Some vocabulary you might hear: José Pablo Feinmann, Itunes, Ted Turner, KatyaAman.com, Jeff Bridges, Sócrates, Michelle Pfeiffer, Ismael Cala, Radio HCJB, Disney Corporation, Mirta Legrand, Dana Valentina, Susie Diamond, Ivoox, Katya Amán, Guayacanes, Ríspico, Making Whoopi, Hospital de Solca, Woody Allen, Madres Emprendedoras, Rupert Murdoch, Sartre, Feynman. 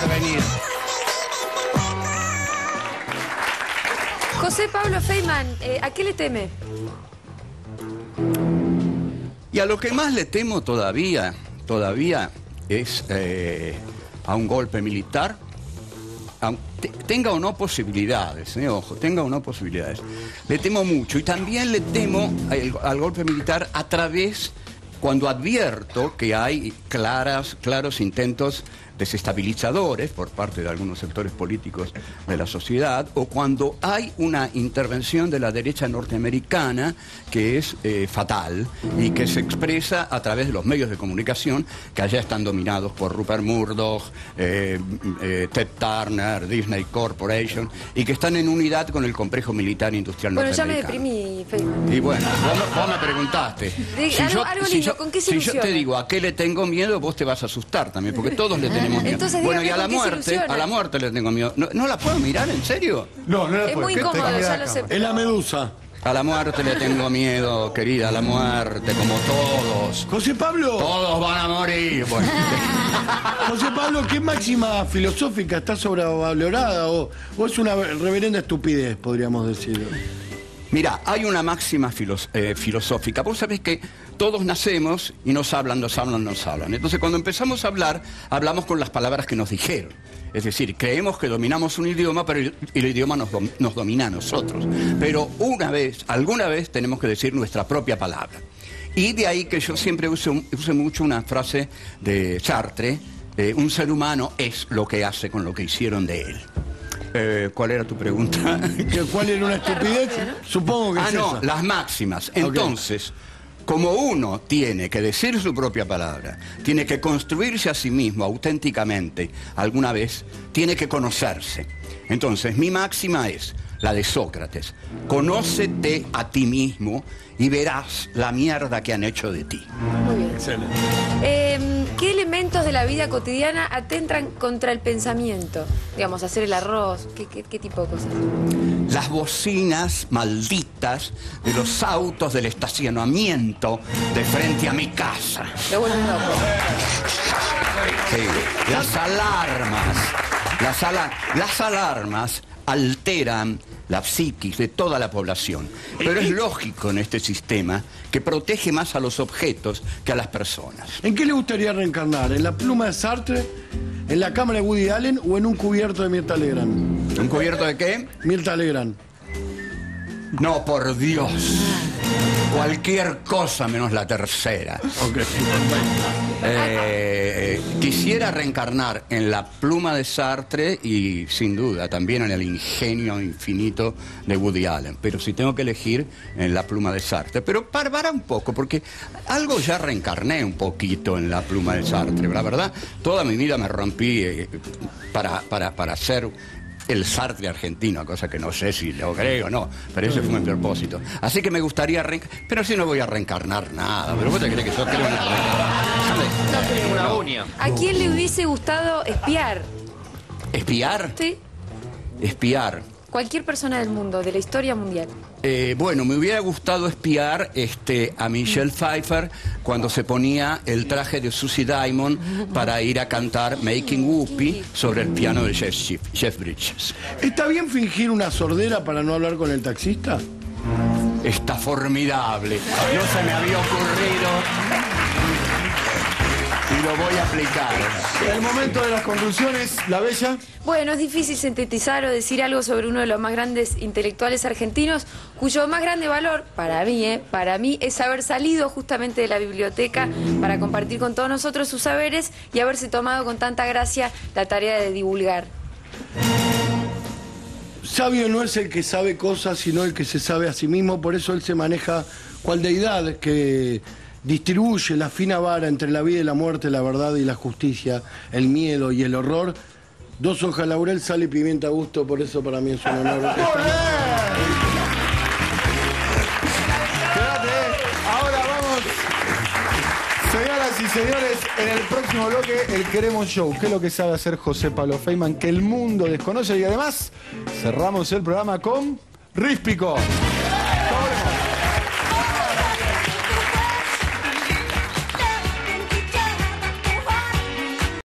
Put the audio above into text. por venir. José Pablo Feinmann, ¿a qué le teme? Y a lo que más le temo todavía es a un golpe militar, tenga o no posibilidades, ojo, tenga o no posibilidades. Le temo mucho y también le temo al golpe militar a través, cuando advierto que hay claros intentos desestabilizadores por parte de algunos sectores políticos de la sociedad, o cuando hay una intervención de la derecha norteamericana que es fatal y que se expresa a través de los medios de comunicación que allá están dominados por Rupert Murdoch, Ted Turner, Disney Corporation, y que están en unidad con el complejo militar industrial norteamericano. Bueno, ya me deprimí, Feynman. Y bueno, vos me preguntaste. Si yo te digo a qué le tengo miedo, vos te vas a asustar también, porque todos le tenemos. Entonces, bueno, y a la muerte le tengo miedo. ¿No la puedo mirar, en serio? No la puedo. Es muy incómodo, ya lo sé. Es la medusa. A la muerte le tengo miedo, querida, a la muerte, como todos. José Pablo. Todos van a morir. Bueno. José Pablo, ¿qué máxima filosófica está sobrevalorada o es una reverenda estupidez, podríamos decirlo? Mirá, hay una máxima filosófica. Vos sabés que todos nacemos y nos hablan. Entonces, cuando empezamos a hablar, hablamos con las palabras que nos dijeron. Es decir, creemos que dominamos un idioma, pero el idioma nos domina a nosotros. Pero alguna vez tenemos que decir nuestra propia palabra. Y de ahí que yo siempre use mucho una frase de Sartre, un ser humano es lo que hace con lo que hicieron de él. ¿Cuál era tu pregunta? ¿Cuál era una estupidez? Supongo que no, las máximas. Entonces, como uno tiene que decir su propia palabra, tiene que construirse a sí mismo auténticamente, alguna vez, tiene que conocerse. Entonces, mi máxima es la de Sócrates. Conócete a ti mismo y verás la mierda que han hecho de ti. Muy bien. Excelente. ¿Qué elementos de la vida cotidiana atentan contra el pensamiento? Digamos, hacer el arroz, ¿qué tipo de cosas? Las bocinas malditas de los autos del estacionamiento de frente a mi casa. Lo vuelvo loco. Sí, las alarmas alteran la psiquis de toda la población. Pero es lógico en este sistema que protege más a los objetos que a las personas. ¿En qué le gustaría reencarnar? ¿En la pluma de Sartre? ¿En la cámara de Woody Allen? ¿O en un cubierto de Mirta Legrand? ¿Un cubierto de qué? Mirta Legrand. No, por Dios. Cualquier cosa menos la tercera. Okay. Quisiera reencarnar en la pluma de Sartre y, sin duda, también en el ingenio infinito de Woody Allen. Pero si tengo que elegir, en la pluma de Sartre. Pero para un poco, porque algo ya reencarné un poquito en la pluma de Sartre. La verdad, toda mi vida me rompí para ser el Sartre argentino, cosa que no sé si lo creo o no, pero ese fue mi propósito. Así que me gustaría reencarnar, pero si no voy a reencarnar nada. ¿Pero vos te crees que yo creo en la reencarnación? Una uña. ¿A quién le hubiese gustado espiar? ¿Espiar? Sí. Espiar. Cualquier persona del mundo, de la historia mundial. Bueno, me hubiera gustado espiar a Michelle Pfeiffer cuando se ponía el traje de Susie Diamond para ir a cantar Making Whoopi sobre el piano de Jeff Bridges. ¿Está bien fingir una sordera para no hablar con el taxista? Está formidable. No se me había ocurrido y lo voy a aplicar. En el momento de las conclusiones, la bella. Bueno, es difícil sintetizar o decir algo sobre uno de los más grandes intelectuales argentinos, cuyo más grande valor, para mí, es haber salido justamente de la biblioteca para compartir con todos nosotros sus saberes y haberse tomado con tanta gracia la tarea de divulgar. Sabio no es el que sabe cosas, sino el que se sabe a sí mismo, por eso él se maneja cual deidad que distribuye la fina vara entre la vida y la muerte, la verdad y la justicia, el miedo y el horror. Dos hojas laurel, sal y pimienta a gusto, por eso para mí es un honor. Quédate, ahora vamos. Señoras y señores, en el próximo bloque, el Queremos Show. ¿Qué es lo que sabe hacer José Pablo Feinmann que el mundo desconoce? Y además, cerramos el programa con Ríspico.